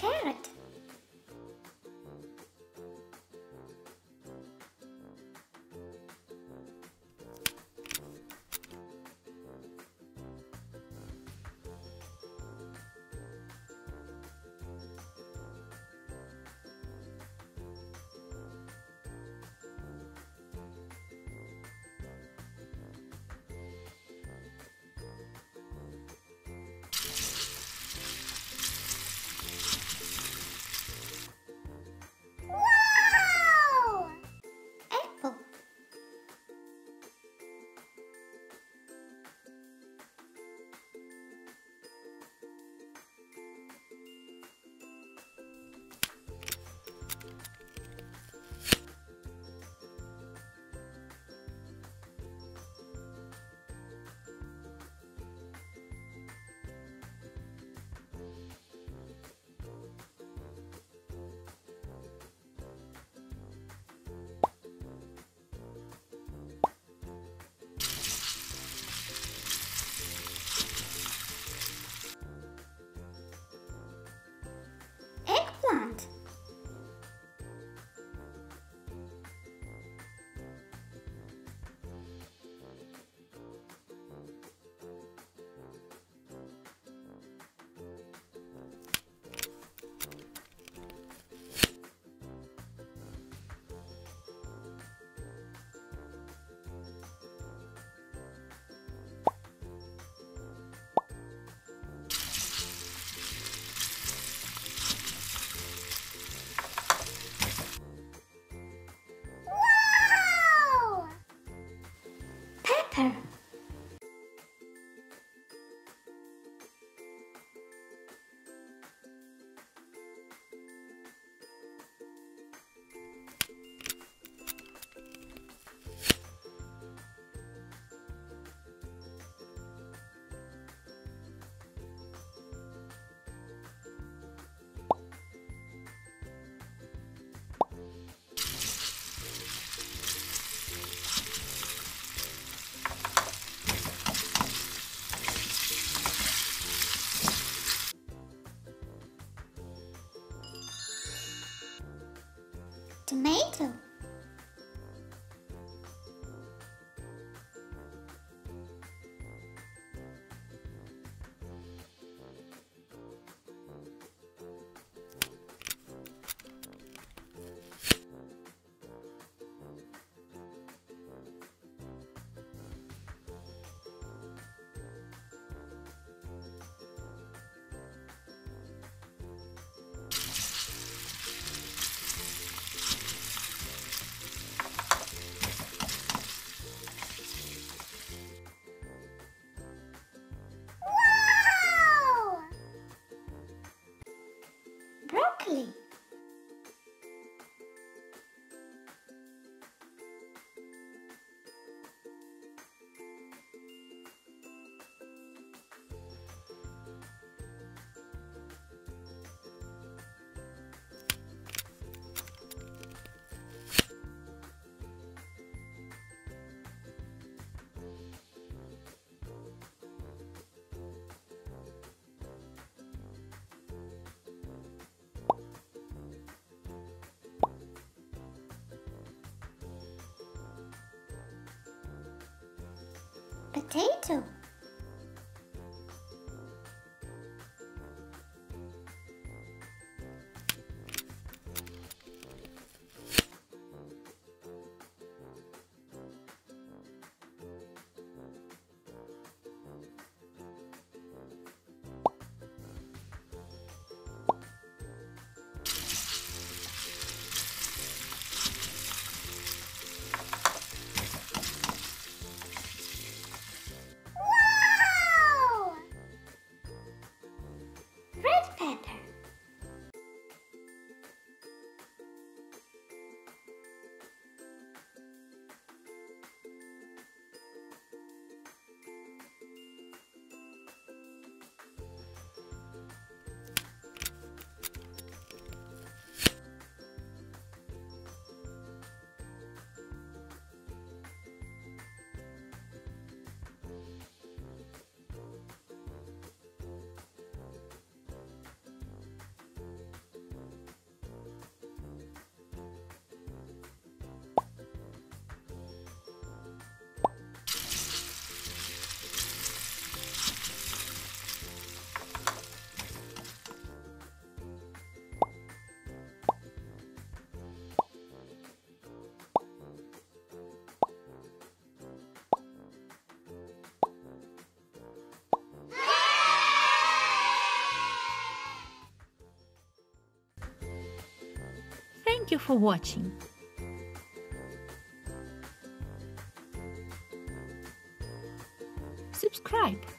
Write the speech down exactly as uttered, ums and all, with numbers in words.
carrot. Tomato. Broccoli. Potato. Thank you for watching. Subscribe.